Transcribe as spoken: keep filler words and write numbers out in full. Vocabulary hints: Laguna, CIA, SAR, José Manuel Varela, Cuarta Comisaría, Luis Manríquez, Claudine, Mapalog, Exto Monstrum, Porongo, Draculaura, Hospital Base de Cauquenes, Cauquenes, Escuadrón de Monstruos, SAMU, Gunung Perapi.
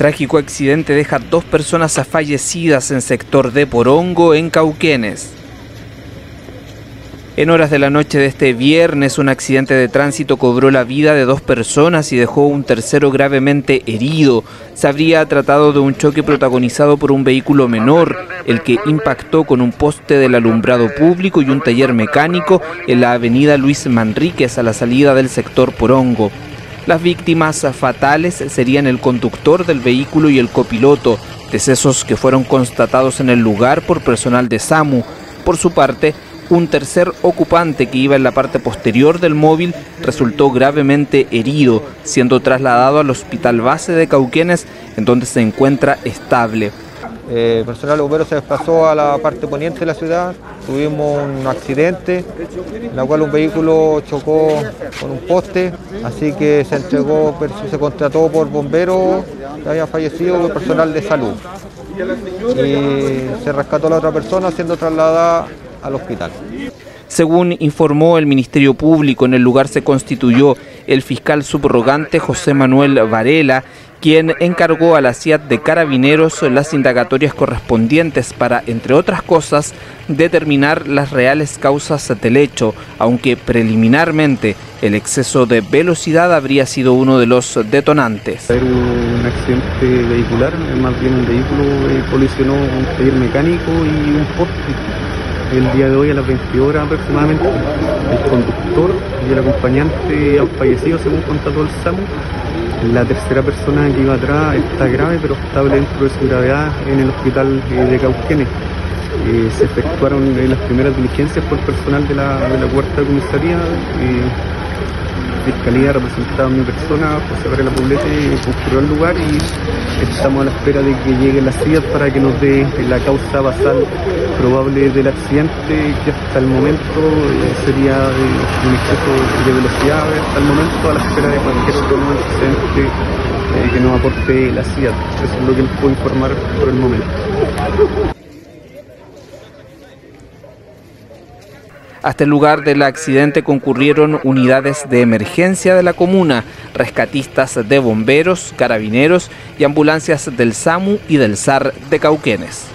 trágico accidente deja dos personas fallecidas en sector de Porongo, en Cauquenes. En horas de la noche de este viernes, un accidente de tránsito cobró la vida de dos personas y dejó un tercero gravemente herido. Se habría tratado de un choque protagonizado por un vehículo menor, el que impactó con un poste del alumbrado público y un taller mecánico en la avenida Luis Manríquez, a la salida del sector Porongo. Las víctimas fatales serían el conductor del vehículo y el copiloto, decesos que fueron constatados en el lugar por personal de SAMU. Por su parte, un tercer ocupante que iba en la parte posterior del móvil resultó gravemente herido, siendo trasladado al Hospital Base de Cauquenes, en donde se encuentra estable. El personal de bomberos se desplazó a la parte poniente de la ciudad. Tuvimos un accidente en el cual un vehículo chocó con un poste, así que se entregó, se contrató por bomberos que habían fallecido por personal de salud. Y se rescató a la otra persona siendo trasladada al hospital. Según informó el Ministerio Público, en el lugar se constituyó el fiscal subrogante José Manuel Varela, quien encargó a la C I A de Carabineros las indagatorias correspondientes para, entre otras cosas, determinar las reales causas del hecho, aunque preliminarmente el exceso de velocidad habría sido uno de los detonantes. Era un accidente vehicular, más bien un vehículo eh, colisionó un taller mecánico y un poste. El día de hoy, a las veinte horas aproximadamente, el conductor y el acompañante han fallecido, según constató el SAMU. La tercera persona que iba atrás está grave, pero estable dentro de su gravedad en el hospital de Cauquenes. Eh, se efectuaron las primeras diligencias por personal de la, de la Cuarta Comisaría. Eh, Fiscalía representada en mi persona, José Manuel Varela, concurrió al lugar y estamos a la espera de que llegue la C I A para que nos dé la causa basal probable del accidente, que hasta el momento eh, sería de un exceso de velocidad. Hasta el momento, a la espera de cualquier otro accidente eh, que nos aporte la C I A. Eso es lo que les puedo informar por el momento. Hasta el lugar del accidente concurrieron unidades de emergencia de la comuna, rescatistas de bomberos, carabineros y ambulancias del SAMU y del SAR de Cauquenes.